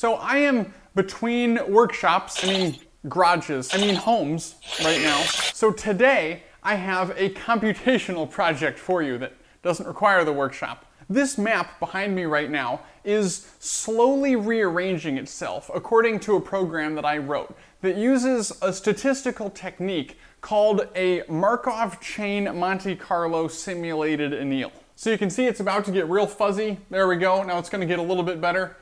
So I am between workshops, garages, homes right now. So today I have a computational project for you that doesn't require the workshop. This map behind me right now is slowly rearranging itself according to a program that I wrote that uses a statistical technique called a Markov chain Monte Carlo simulated anneal. So you can see it's about to get real fuzzy. There we go. Now it's going to get a little bit better.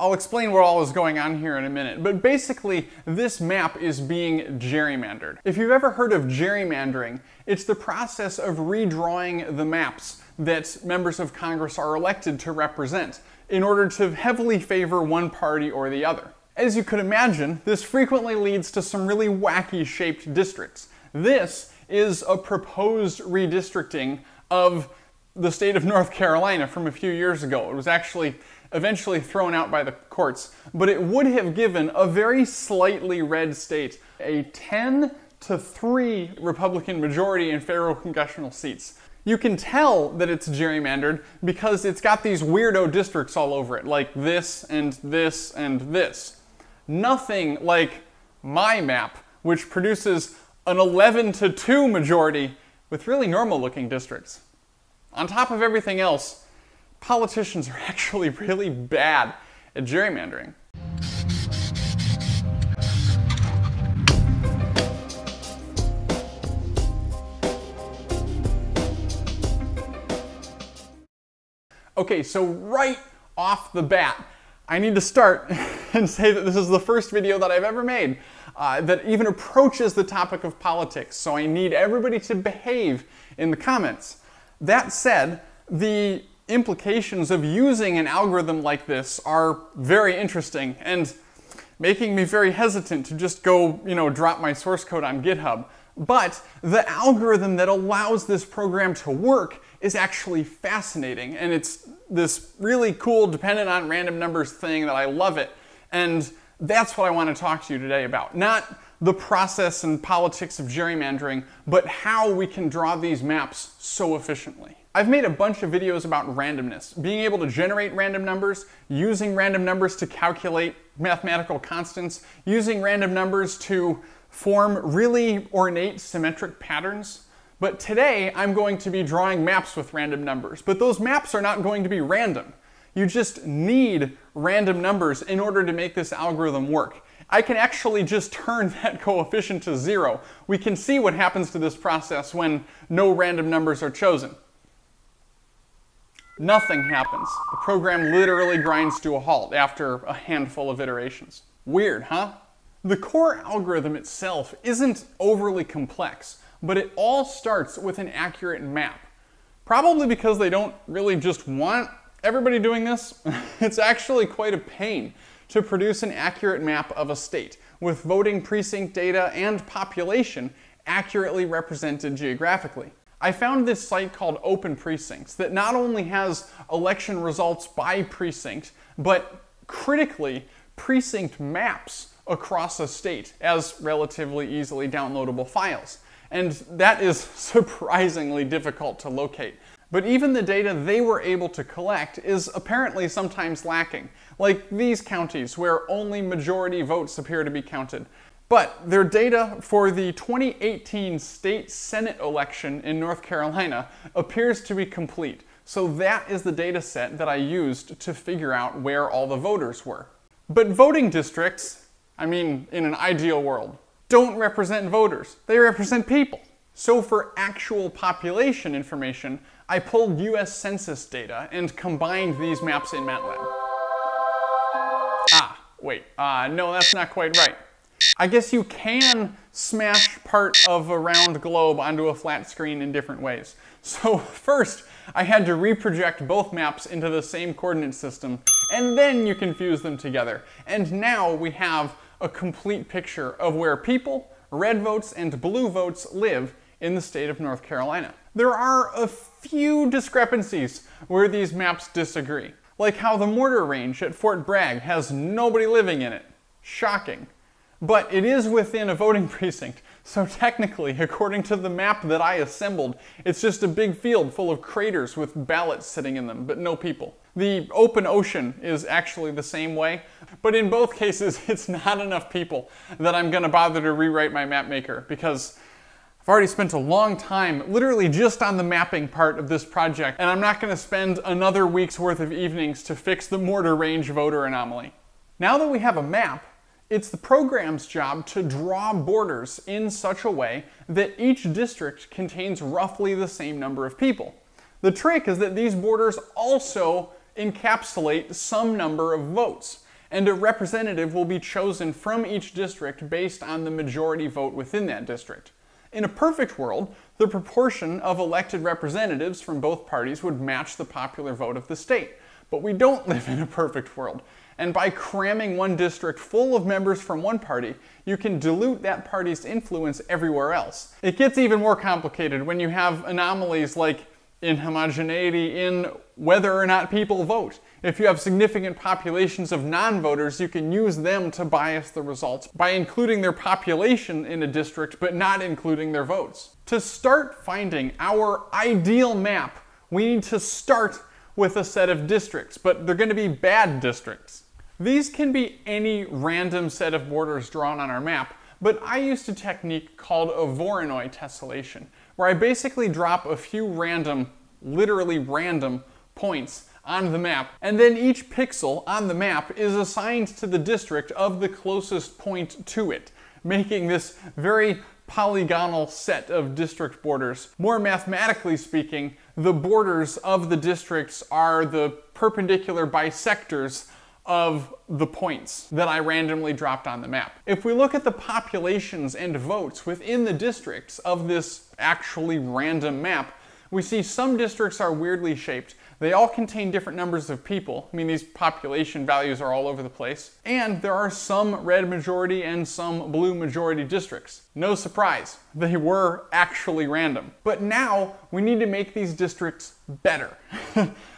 I'll explain what all is going on here in a minute, but basically this map is being gerrymandered. If you've ever heard of gerrymandering, it's the process of redrawing the maps that members of Congress are elected to represent in order to heavily favor one party or the other. As you could imagine, this frequently leads to some really wacky shaped districts. This is a proposed redistricting of the state of North Carolina from a few years ago. It was actually eventually thrown out by the courts, but it would have given a very slightly red state a 10-3 Republican majority in federal congressional seats. You can tell that it's gerrymandered because it's got these weirdo districts all over it, like this and this and this. Nothing like my map, which produces an 11-2 majority with really normal looking districts. On top of everything else, politicians are actually really bad at gerrymandering. Okay, so right off the bat, I need to start and say that this is the first video that I've ever made that even approaches the topic of politics, so I need everybody to behave in the comments. That said, the implications of using an algorithm like this are very interesting and making me very hesitant to just go, drop my source code on GitHub. But the algorithm that allows this program to work is actually fascinating, and it's this really cool dependent on random numbers thing that I love it. And that's what I want to talk to you today about. Not the process and politics of gerrymandering, but how we can draw these maps so efficiently. I've made a bunch of videos about randomness, being able to generate random numbers, using random numbers to calculate mathematical constants, using random numbers to form really ornate symmetric patterns. But today I'm going to be drawing maps with random numbers, but those maps are not going to be random. You just need random numbers in order to make this algorithm work. I can actually just turn that coefficient to 0. We can see what happens to this process when no random numbers are chosen. Nothing happens. The program literally grinds to a halt after a handful of iterations. Weird, huh? The core algorithm itself isn't overly complex, but it all starts with an accurate map. Probably because they don't really just want everybody doing this. It's actually quite a pain to produce an accurate map of a state, with voting precinct data and population accurately represented geographically. I found this site called Open Precincts that not only has election results by precinct, but critically, precinct maps across a state as relatively easily downloadable files. And that is surprisingly difficult to locate. But even the data they were able to collect is apparently sometimes lacking, like these counties where only majority votes appear to be counted. But their data for the 2018 state Senate election in North Carolina appears to be complete, so that is the data set that I used to figure out where all the voters were. But voting districts, in an ideal world, don't represent voters, they represent people. So for actual population information, I pulled US Census data and combined these maps in MATLAB. Ah, wait, no, that's not quite right. I guess you can smash part of a round globe onto a flat screen in different ways. So first, I had to reproject both maps into the same coordinate system, and then you can fuse them together. And now we have a complete picture of where people, red votes and blue votes, live in the state of North Carolina. There are a few discrepancies where these maps disagree, like how the mortar range at Fort Bragg has nobody living in it. Shocking. But it is within a voting precinct, so technically, according to the map that I assembled, it's just a big field full of craters with ballots sitting in them, but no people. The open ocean is actually the same way, but in both cases it's not enough people that I'm going to bother to rewrite my map maker, because I've already spent a long time literally just on the mapping part of this project, and I'm not going to spend another week's worth of evenings to fix the mortar range voter anomaly. Now that we have a map, it's the program's job to draw borders in such a way that each district contains roughly the same number of people. The trick is that these borders also encapsulate some number of votes, and a representative will be chosen from each district based on the majority vote within that district. In a perfect world, the proportion of elected representatives from both parties would match the popular vote of the state. But we don't live in a perfect world, and by cramming one district full of members from one party, you can dilute that party's influence everywhere else. It gets even more complicated when you have anomalies like inhomogeneity in whether or not people vote. If you have significant populations of non-voters, you can use them to bias the results by including their population in a district but not including their votes. To start finding our ideal map, we need to start with a set of districts, but they're going to be bad districts. These can be any random set of borders drawn on our map, but I used a technique called a Voronoi tessellation, where I basically drop a few random, literally random, points on the map, and then each pixel on the map is assigned to the district of the closest point to it, making this very polygonal set of district borders. More mathematically speaking, the borders of the districts are the perpendicular bisectors of the points that I randomly dropped on the map. If we look at the populations and votes within the districts of this actually random map, we see some districts are weirdly shaped. They all contain different numbers of people. I mean, these population values are all over the place. And there are some red majority and some blue majority districts. No surprise, they were actually random. But now we need to make these districts better.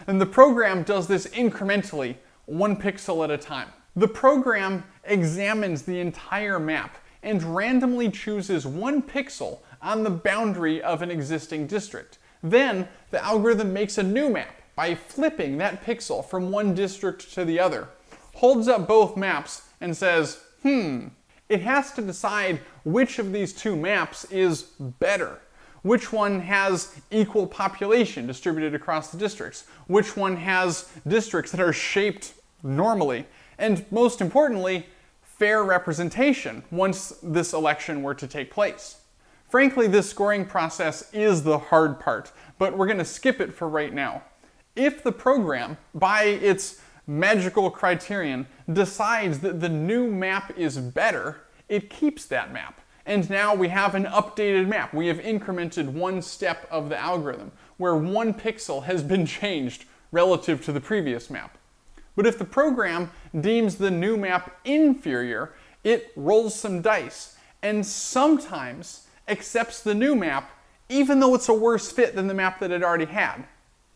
And the program does this incrementally, one pixel at a time. The program examines the entire map and randomly chooses one pixel on the boundary of an existing district. Then the algorithm makes a new map by flipping that pixel from one district to the other, holds up both maps and says, It has to decide which of these two maps is better, which one has equal population distributed across the districts, which one has districts that are shaped normally, and most importantly, fair representation once this election were to take place. Frankly, this scoring process is the hard part, but we're going to skip it for right now. If the program, by its magical criterion, decides that the new map is better, it keeps that map. And now we have an updated map. We have incremented one step of the algorithm, where one pixel has been changed relative to the previous map. But if the program deems the new map inferior, it rolls some dice, and sometimes accepts the new map, even though it's a worse fit than the map that it already had.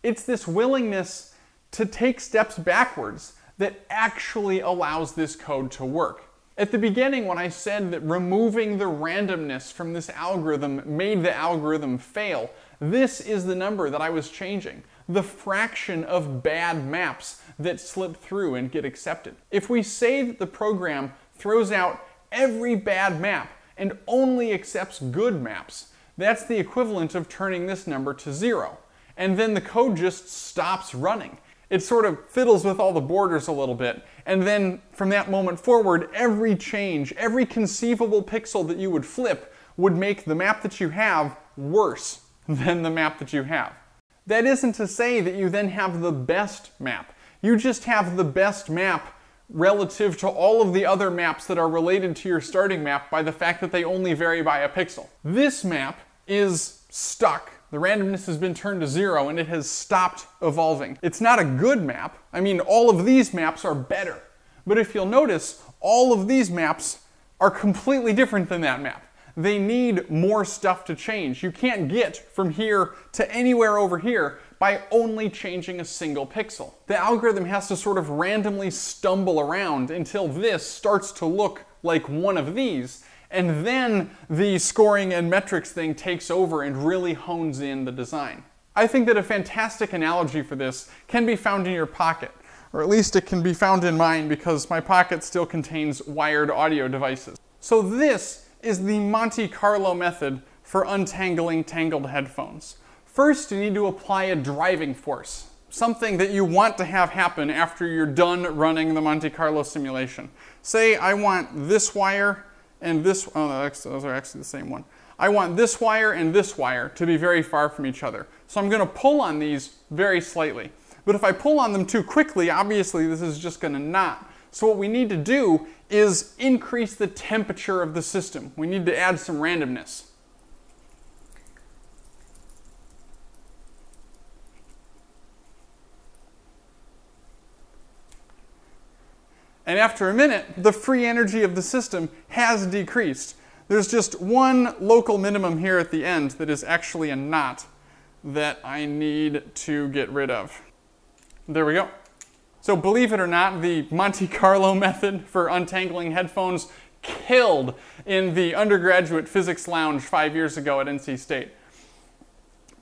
It's this willingness to take steps backwards that actually allows this code to work. At the beginning, when I said that removing the randomness from this algorithm made the algorithm fail, this is the number that I was changing, the fraction of bad maps that slip through and get accepted. If we say that the program throws out every bad map and only accepts good maps, that's the equivalent of turning this number to 0. And then the code just stops running. It sort of fiddles with all the borders a little bit. And then from that moment forward, every change, every conceivable pixel that you would flip would make the map that you have worse than the map that you have. That isn't to say that you then have the best map. You just have the best map relative to all of the other maps that are related to your starting map by the fact that they only vary by a pixel. This map is stuck. The randomness has been turned to 0 and it has stopped evolving. It's not a good map. I mean, all of these maps are better. But if you'll notice, all of these maps are completely different than that map. They need more stuff to change. You can't get from here to anywhere over here by only changing a single pixel. The algorithm has to sort of randomly stumble around until this starts to look like one of these, and then the scoring and metrics thing takes over and really hones in the design. I think that a fantastic analogy for this can be found in your pocket, or at least it can be found in mine because my pocket still contains wired audio devices. So this is the Monte Carlo method for untangling tangled headphones. First, you need to apply a driving force, something that you want to have happen after you're done running the Monte Carlo simulation. Say I want this wire and this, oh, those are actually the same one. I want this wire and this wire to be very far from each other. So I'm going to pull on these very slightly. But if I pull on them too quickly, obviously this is just going to knot. So what we need to do is increase the temperature of the system. We need to add some randomness. And after a minute, the free energy of the system has decreased. There's just one local minimum here at the end that is actually a knot that I need to get rid of. There we go. So believe it or not, the Monte Carlo method for untangling headphones killed in the undergraduate physics lounge 5 years ago at NC State.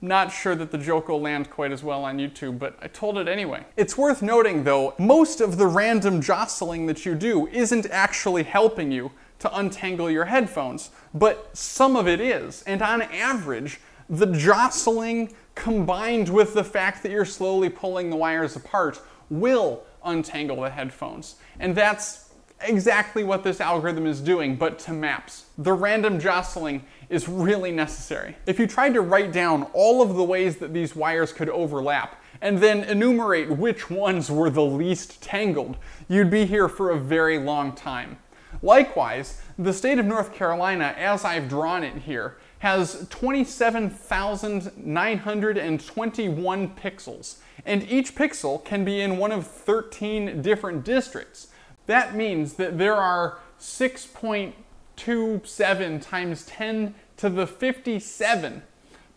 Not sure that the joke will land quite as well on YouTube, but I told it anyway. It's worth noting, though, most of the random jostling that you do isn't actually helping you to untangle your headphones, but some of it is. And on average, the jostling combined with the fact that you're slowly pulling the wires apart will untangle the headphones. And that's exactly what this algorithm is doing, but to maps. The random jostling is really necessary. If you tried to write down all of the ways that these wires could overlap and then enumerate which ones were the least tangled, you'd be here for a very long time. Likewise, the state of North Carolina, as I've drawn it here, has 27,921 pixels, and each pixel can be in one of 13 different districts. That means that there are 6.27 times 10 to the 57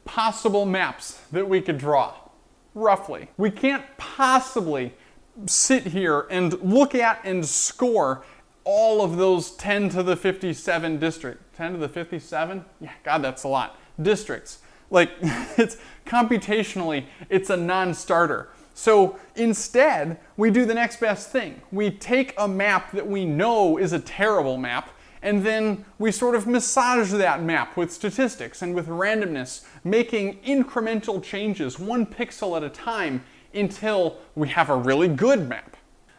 possible maps that we could draw, roughly. We can't possibly sit here and look at and score all of those 10 to the 57 districts. 10 to the 57? Yeah, God, that's a lot. Districts. Like, it's computationally, it's a non-starter. So instead, we do the next best thing. We take a map that we know is a terrible map, and then we sort of massage that map with statistics and with randomness, making incremental changes, one pixel at a time, until we have a really good map.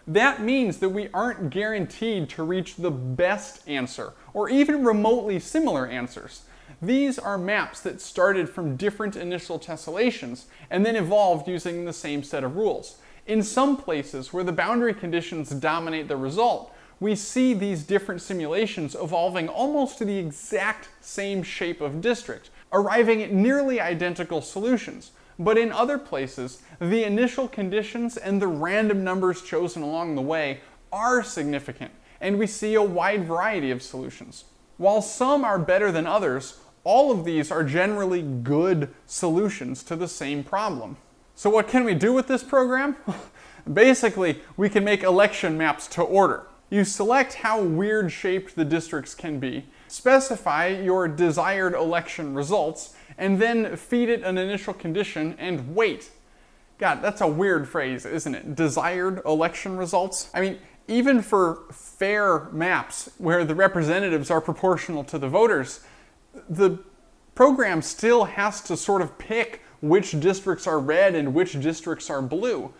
That means that we aren't guaranteed to reach the best answer, or even remotely similar answers. These are maps that started from different initial tessellations and then evolved using the same set of rules. In some places where the boundary conditions dominate the result, we see these different simulations evolving almost to the exact same shape of district, arriving at nearly identical solutions. But in other places, the initial conditions and the random numbers chosen along the way are significant, and we see a wide variety of solutions. While some are better than others, all of these are generally good solutions to the same problem. So what can we do with this program? Basically, we can make election maps to order. You select how weird shaped the districts can be, specify your desired election results, and then feed it an initial condition and wait. God, that's a weird phrase, isn't it? Desired election results? I mean, even for fair maps where the representatives are proportional to the voters, the program still has to sort of pick which districts are red and which districts are blue.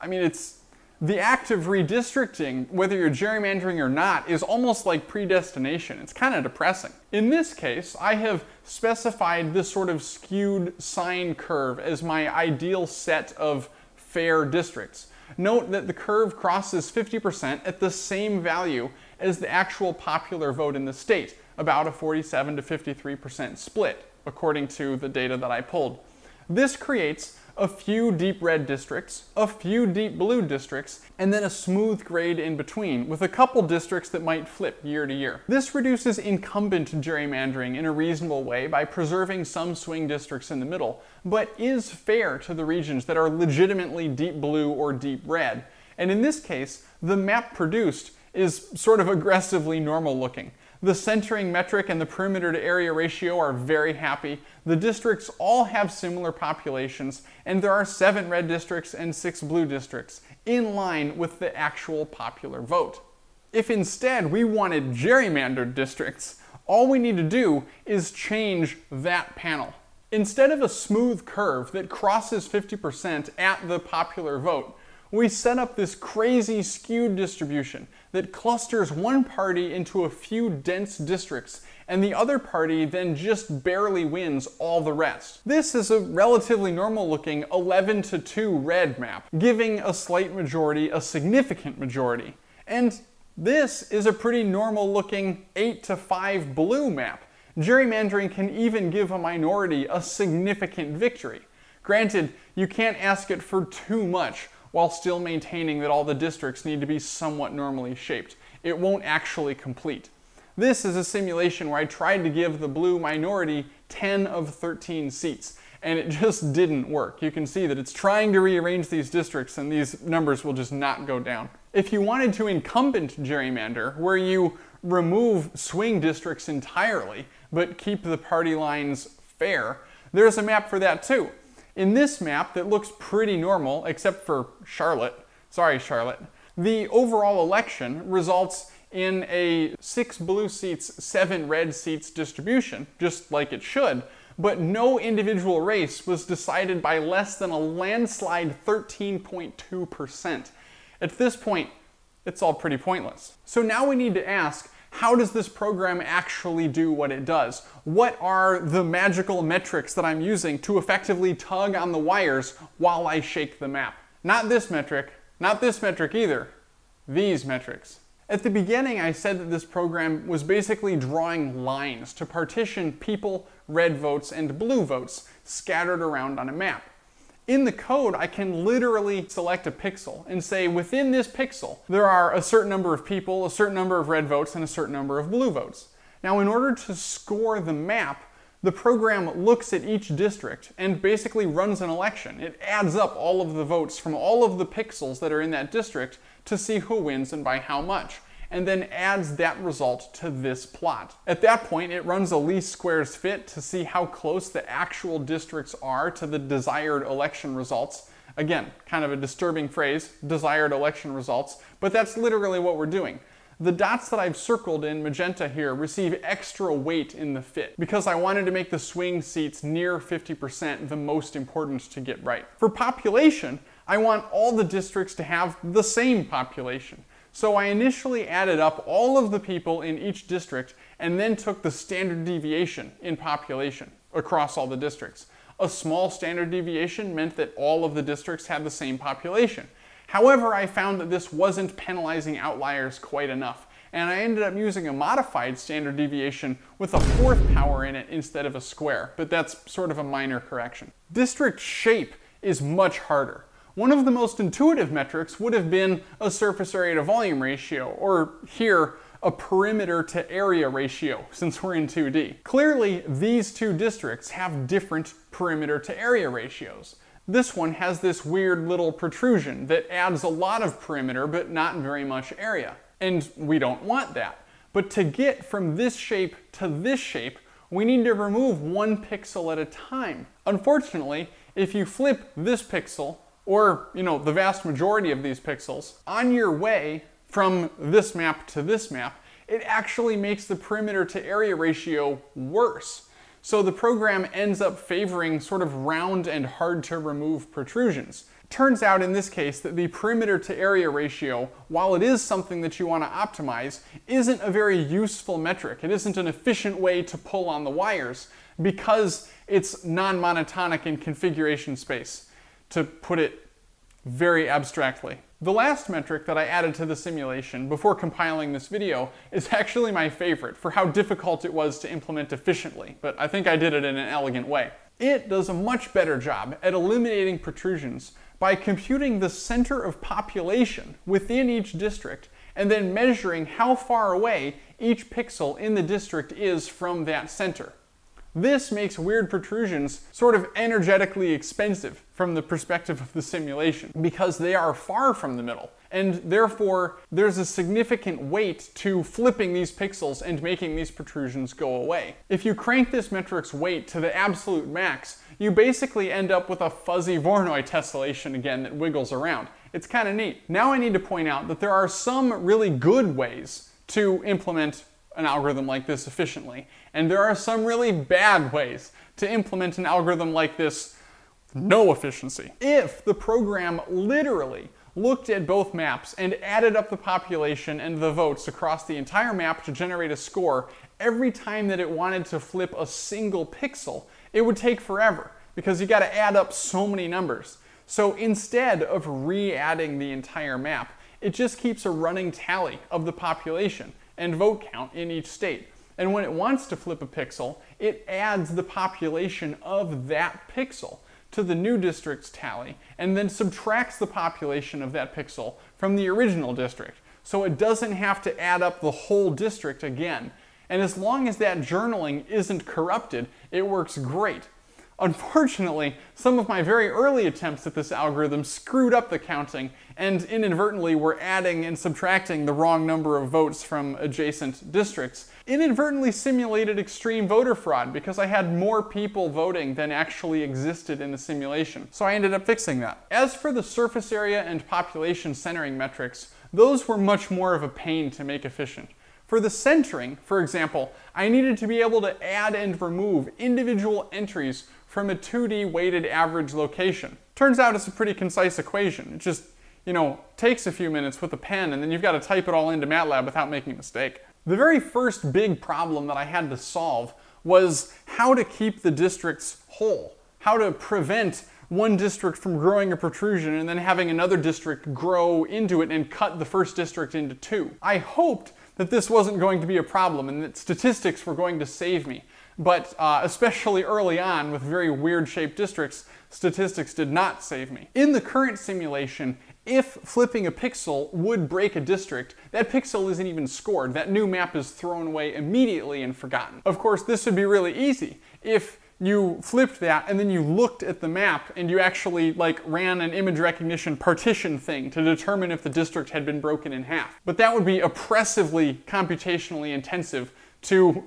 I mean, it's the act of redistricting, whether you're gerrymandering or not, is almost like predestination. It's kind of depressing. In this case, I have specified this sort of skewed sine curve as my ideal set of fair districts. Note that the curve crosses 50% at the same value as the actual popular vote in the state, about a 47 to 53% split, according to the data that I pulled. This creates a few deep red districts, a few deep blue districts, and then a smooth grade in between, with a couple districts that might flip year to year. This reduces incumbent gerrymandering in a reasonable way by preserving some swing districts in the middle, but is fair to the regions that are legitimately deep blue or deep red. And in this case, the map produced is sort of aggressively normal looking. The centering metric and the perimeter to area ratio are very happy. The districts all have similar populations, and there are 7 red districts and 6 blue districts, in line with the actual popular vote. If instead we wanted gerrymandered districts, all we need to do is change that panel. Instead of a smooth curve that crosses 50% at the popular vote, we set up this crazy skewed distribution that clusters one party into a few dense districts, and the other party then just barely wins all the rest. This is a relatively normal looking 11-2 red map, giving a slight majority a significant majority. And this is a pretty normal looking 8-5 blue map. Gerrymandering can even give a minority a significant victory. Granted, you can't ask it for too much, while still maintaining that all the districts need to be somewhat normally shaped. It won't actually complete. This is a simulation where I tried to give the blue minority 10 of 13 seats, and it just didn't work. You can see that it's trying to rearrange these districts, and these numbers will just not go down. If you wanted to incumbent gerrymander, where you remove swing districts entirely, but keep the party lines fair, there's a map for that too. In this map that looks pretty normal, except for Charlotte, sorry Charlotte, the overall election results in a 6 blue seats, 7 red seats distribution, just like it should, but no individual race was decided by less than a landslide 13.2%. At this point, it's all pretty pointless. So now we need to ask, how does this program actually do what it does? What are the magical metrics that I'm using to effectively tug on the wires while I shake the map? Not this metric, not this metric either, these metrics. At the beginning, I said that this program was basically drawing lines to partition people, red votes, and blue votes scattered around on a map. In the code, I can literally select a pixel and say within this pixel, there are a certain number of people, a certain number of red votes, and a certain number of blue votes. Now, in order to score the map, the program looks at each district and basically runs an election. It adds up all of the votes from all of the pixels that are in that district to see who wins and by how much, and then adds that result to this plot. At that point, it runs a least squares fit to see how close the actual districts are to the desired election results. Again, kind of a disturbing phrase, desired election results, but that's literally what we're doing. The dots that I've circled in magenta here receive extra weight in the fit because I wanted to make the swing seats near 50% the most important to get right. For population, I want all the districts to have the same population. So I initially added up all of the people in each district and then took the standard deviation in population across all the districts. A small standard deviation meant that all of the districts had the same population. However, I found that this wasn't penalizing outliers quite enough, and I ended up using a modified standard deviation with a fourth power in it instead of a square, but that's sort of a minor correction. District shape is much harder. One of the most intuitive metrics would have been a surface area to volume ratio, or here, a perimeter to area ratio, since we're in 2D. Clearly, these two districts have different perimeter to area ratios. This one has this weird little protrusion that adds a lot of perimeter, but not very much area. And we don't want that. But to get from this shape, we need to remove one pixel at a time. Unfortunately, if you flip this pixel, or, you know, the vast majority of these pixels, on your way from this map, it actually makes the perimeter to area ratio worse. So the program ends up favoring sort of round and hard to remove protrusions. Turns out in this case that the perimeter to area ratio, while it is something that you want to optimize, isn't a very useful metric. It isn't an efficient way to pull on the wires because it's non-monotonic in configuration space, to put it very abstractly. The last metric that I added to the simulation before compiling this video is actually my favorite for how difficult it was to implement efficiently, but I think I did it in an elegant way. It does a much better job at eliminating protrusions by computing the center of population within each district and then measuring how far away each pixel in the district is from that center. This makes weird protrusions sort of energetically expensive from the perspective of the simulation, because they are far from the middle, and therefore there's a significant weight to flipping these pixels and making these protrusions go away. If you crank this metric's weight to the absolute max, you basically end up with a fuzzy Voronoi tessellation again that wiggles around. It's kind of neat. Now I need to point out that there are some really good ways to implement an algorithm like this efficiently, and there are some really bad ways to implement an algorithm like this with no efficiency. If the program literally looked at both maps and added up the population and the votes across the entire map to generate a score every time that it wanted to flip a single pixel, it would take forever, because you got to add up so many numbers. So instead of re-adding the entire map, it just keeps a running tally of the population and vote count in each state. And when it wants to flip a pixel, it adds the population of that pixel to the new district's tally, and then subtracts the population of that pixel from the original district, so it doesn't have to add up the whole district again. And as long as that journaling isn't corrupted, it works great. Unfortunately, some of my very early attempts at this algorithm screwed up the counting, and inadvertently were adding and subtracting the wrong number of votes from adjacent districts. Inadvertently simulated extreme voter fraud, because I had more people voting than actually existed in the simulation. So I ended up fixing that. As for the surface area and population centering metrics, those were much more of a pain to make efficient. For the centering, for example, I needed to be able to add and remove individual entries from a 2D weighted average location. Turns out it's a pretty concise equation. It just, takes a few minutes with a pen, and then you've got to type it all into MATLAB without making a mistake. The very first big problem that I had to solve was how to keep the districts whole, how to prevent one district from growing a protrusion and then having another district grow into it and cut the first district into two. I hoped that this wasn't going to be a problem and that statistics were going to save me. But especially early on with very weird-shaped districts, statistics did not save me. In the current simulation, if flipping a pixel would break a district, that pixel isn't even scored. That new map is thrown away immediately and forgotten. Of course, this would be really easy if you flipped that and then you looked at the map and you actually ran an image recognition partition thing to determine if the district had been broken in half. But that would be oppressively computationally intensive to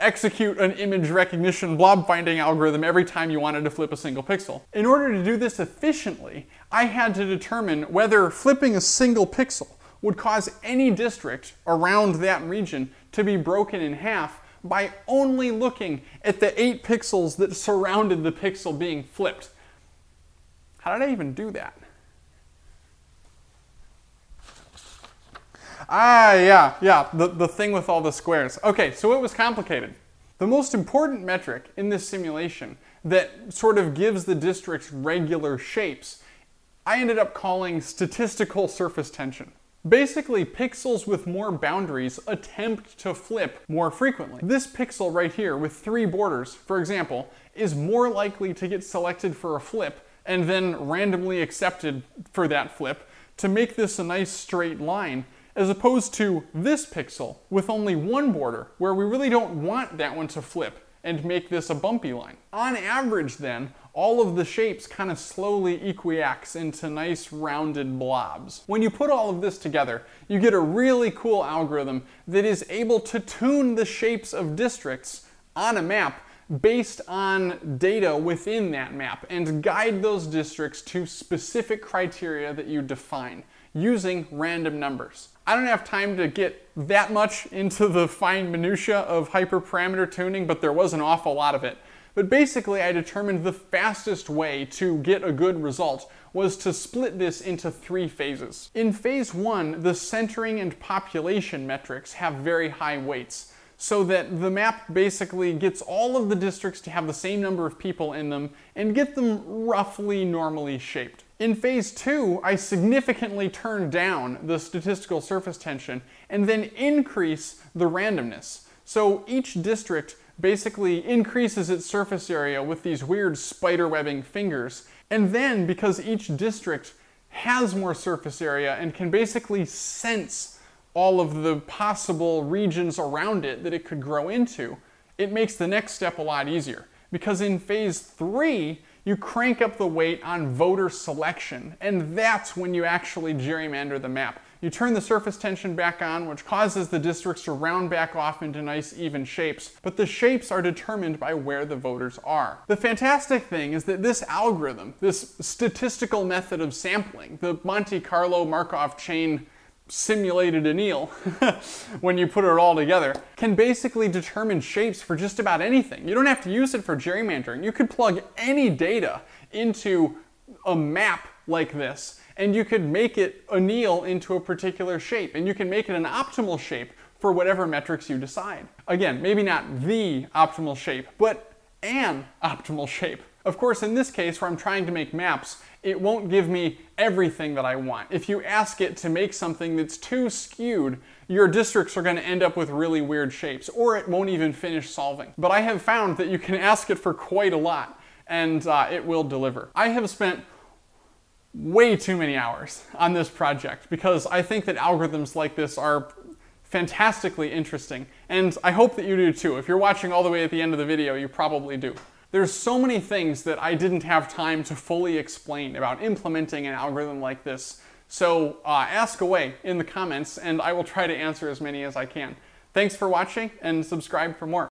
execute an image recognition blob finding algorithm every time you wanted to flip a single pixel. In order to do this efficiently, I had to determine whether flipping a single pixel would cause any district around that region to be broken in half by only looking at the 8 pixels that surrounded the pixel being flipped. How did I even do that? The thing with all the squares. Okay, so it was complicated. The most important metric in this simulation that sort of gives the districts regular shapes, I ended up calling statistical surface tension. Basically, pixels with more boundaries attempt to flip more frequently. This pixel right here with 3 borders, for example, is more likely to get selected for a flip and then randomly accepted for that flip to make this a nice straight line, as opposed to this pixel with only 1 border, where we really don't want that one to flip and make this a bumpy line. On average then, all of the shapes kind of slowly equiax into nice rounded blobs. When you put all of this together, you get a really cool algorithm that is able to tune the shapes of districts on a map based on data within that map and guide those districts to specific criteria that you define using random numbers. I don't have time to get that much into the fine minutiae of hyperparameter tuning, but there was an awful lot of it. But basically, I determined the fastest way to get a good result was to split this into 3 phases. In phase 1, the centering and population metrics have very high weights, so that the map basically gets all of the districts to have the same number of people in them and get them roughly normally shaped. In phase 2, I significantly turn down the statistical surface tension and then increase the randomness. So each district basically increases its surface area with these weird spiderwebbing fingers. And then, because each district has more surface area and can basically sense all of the possible regions around it that it could grow into, it makes the next step a lot easier. Because in phase three, you crank up the weight on voter selection, and that's when you actually gerrymander the map. You turn the surface tension back on, which causes the districts to round back off into nice even shapes, but the shapes are determined by where the voters are. The fantastic thing is that this algorithm, this statistical method of sampling, the Monte Carlo Markov chain simulated anneal, when you put it all together, can basically determine shapes for just about anything. You don't have to use it for gerrymandering. You could plug any data into a map like this, and you could make it anneal into a particular shape, and you can make it an optimal shape for whatever metrics you decide. Again, maybe not the optimal shape, but an optimal shape. Of course, in this case, where I'm trying to make maps, it won't give me everything that I want. If you ask it to make something that's too skewed, your districts are going to end up with really weird shapes, or it won't even finish solving. But I have found that you can ask it for quite a lot, and it will deliver. I have spent way too many hours on this project because I think that algorithms like this are fantastically interesting, and I hope that you do too. If you're watching all the way at the end of the video, you probably do. There's so many things that I didn't have time to fully explain about implementing an algorithm like this, so ask away in the comments and I will try to answer as many as I can. Thanks for watching, and subscribe for more.